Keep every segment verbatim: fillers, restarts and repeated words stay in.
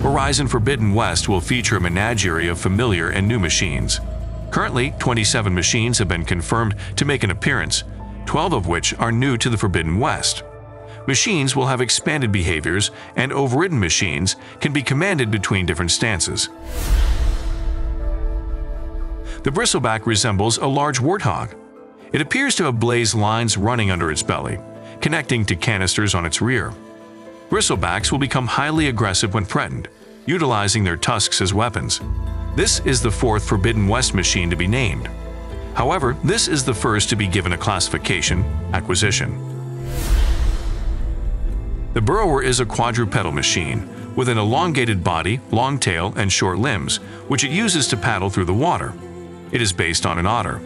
Horizon Forbidden West will feature a menagerie of familiar and new machines. Currently, twenty-seven machines have been confirmed to make an appearance, twelve of which are new to the Forbidden West. Machines will have expanded behaviors, and overridden machines can be commanded between different stances. The Bristleback resembles a large warthog. It appears to have blazed lines running under its belly, connecting to canisters on its rear. Bristlebacks will become highly aggressive when threatened, utilizing their tusks as weapons. This is the fourth Forbidden West machine to be named. However, this is the first to be given a classification, acquisition. The Burrower is a quadrupedal machine, with an elongated body, long tail, and short limbs, which it uses to paddle through the water. It is based on an otter.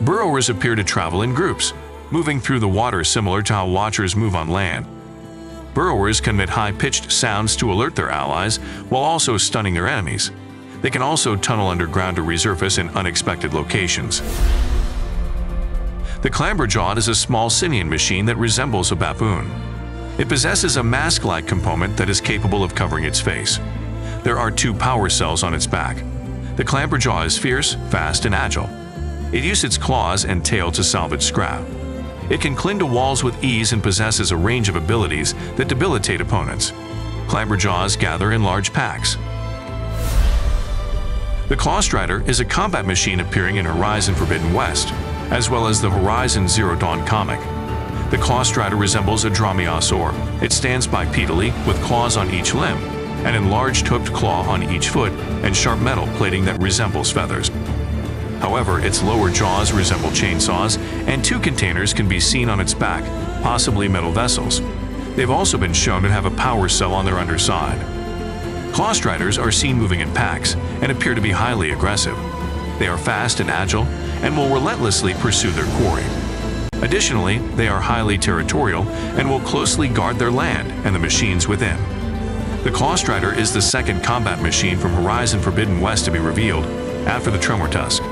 Burrowers appear to travel in groups, moving through the water similar to how watchers move on land. Burrowers can emit high-pitched sounds to alert their allies while also stunning their enemies. They can also tunnel underground to resurface in unexpected locations. The Clamberjaw is a small Cynean machine that resembles a baboon. It possesses a mask-like component that is capable of covering its face. There are two power cells on its back. The Clamberjaw is fierce, fast, and agile. It uses its claws and tail to salvage scrap. It can cling to walls with ease and possesses a range of abilities that debilitate opponents. Clamberjaws gather in large packs. The Clawstrider is a combat machine appearing in Horizon Forbidden West, as well as the Horizon Zero Dawn comic. The Clawstrider resembles a dromaeosaur. It stands bipedally with claws on each limb, an enlarged hooked claw on each foot, and sharp metal plating that resembles feathers. However, its lower jaws resemble chainsaws, and two containers can be seen on its back, possibly metal vessels. They've also been shown to have a power cell on their underside. Clawstriders are seen moving in packs and appear to be highly aggressive. They are fast and agile and will relentlessly pursue their quarry. Additionally, they are highly territorial and will closely guard their land and the machines within. The Clawstrider is the second combat machine from Horizon Forbidden West to be revealed, after the Tremortusk.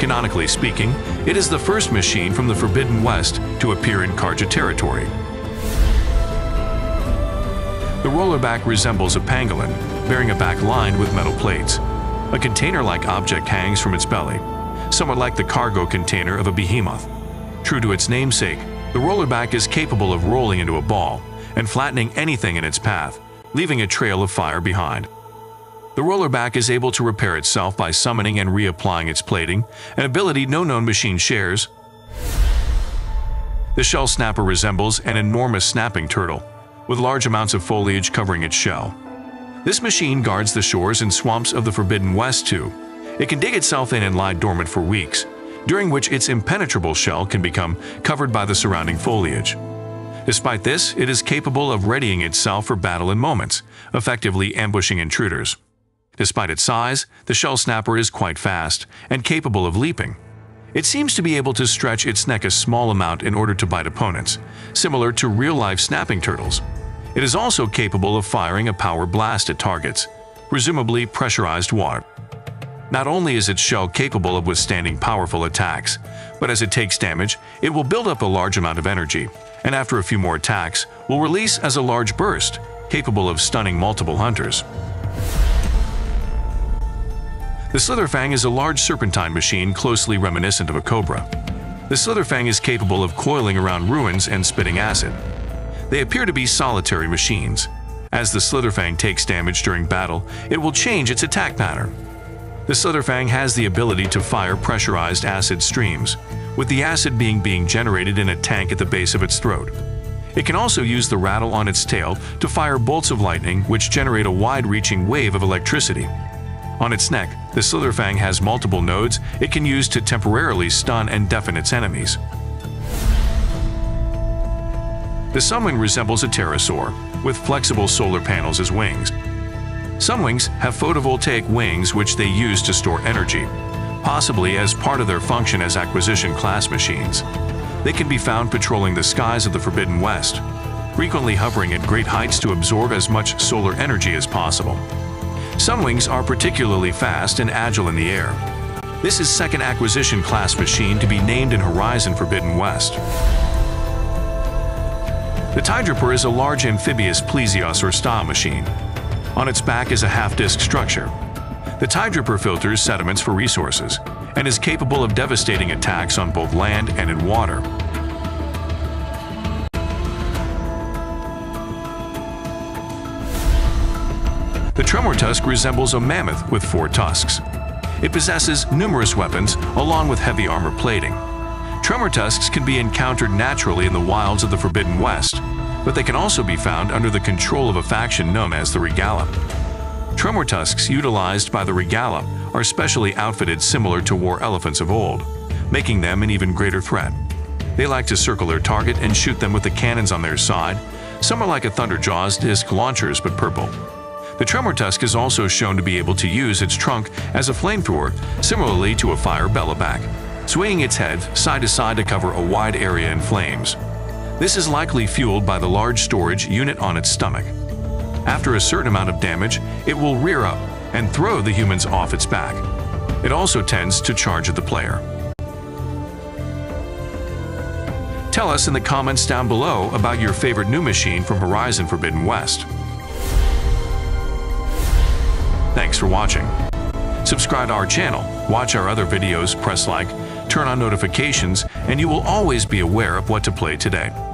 Canonically speaking, it is the first machine from the Forbidden West to appear in Karja territory. The Rollerback resembles a pangolin, bearing a back lined with metal plates. A container-like object hangs from its belly, somewhat like the cargo container of a behemoth. True to its namesake, the Rollerback is capable of rolling into a ball and flattening anything in its path, leaving a trail of fire behind. The Rollerback is able to repair itself by summoning and reapplying its plating, an ability no known machine shares. The Shellsnapper resembles an enormous snapping turtle, with large amounts of foliage covering its shell. This machine guards the shores and swamps of the Forbidden West too. It can dig itself in and lie dormant for weeks, during which its impenetrable shell can become covered by the surrounding foliage. Despite this, it is capable of readying itself for battle in moments, effectively ambushing intruders. Despite its size, the Shellsnapper is quite fast and capable of leaping. It seems to be able to stretch its neck a small amount in order to bite opponents, similar to real-life snapping turtles. It is also capable of firing a power blast at targets, presumably pressurized water. Not only is its shell capable of withstanding powerful attacks, but as it takes damage, it will build up a large amount of energy, and after a few more attacks, will release as a large burst, capable of stunning multiple hunters. The Slitherfang is a large serpentine machine closely reminiscent of a cobra. The Slitherfang is capable of coiling around ruins and spitting acid. They appear to be solitary machines. As the Slitherfang takes damage during battle, it will change its attack pattern. The Slitherfang has the ability to fire pressurized acid streams, with the acid being being generated in a tank at the base of its throat. It can also use the rattle on its tail to fire bolts of lightning which generate a wide-reaching wave of electricity. On its neck, the Slitherfang has multiple nodes it can use to temporarily stun and deafen its enemies. The Sunwing resembles a pterosaur, with flexible solar panels as wings. Sunwings have photovoltaic wings which they use to store energy, possibly as part of their function as acquisition class machines. They can be found patrolling the skies of the Forbidden West, frequently hovering at great heights to absorb as much solar energy as possible. Sunwings are particularly fast and agile in the air. This is second acquisition class machine to be named in Horizon Forbidden West. The Tideripper is a large amphibious plesiosaur style machine. On its back is a half-disc structure. The Tideripper filters sediments for resources and is capable of devastating attacks on both land and in water. The Tremortusk resembles a mammoth with four tusks. It possesses numerous weapons along with heavy armor plating. Tremortusks can be encountered naturally in the wilds of the Forbidden West, but they can also be found under the control of a faction known as the Regala. Tremortusks utilized by the Regala are specially outfitted similar to war elephants of old, making them an even greater threat. They like to circle their target and shoot them with the cannons on their side. Some are like a Thunderjaw's disc launchers but purple. The Tremortusk is also shown to be able to use its trunk as a flamethrower, similarly to a fire Burrower, swinging its head side to side to cover a wide area in flames. This is likely fueled by the large storage unit on its stomach. After a certain amount of damage, it will rear up and throw the humans off its back. It also tends to charge at the player. Tell us in the comments down below about your favorite new machine from Horizon Forbidden West. Thanks for watching. Subscribe to our channel, watch our other videos, press like, turn on notifications, and you will always be aware of what to play today.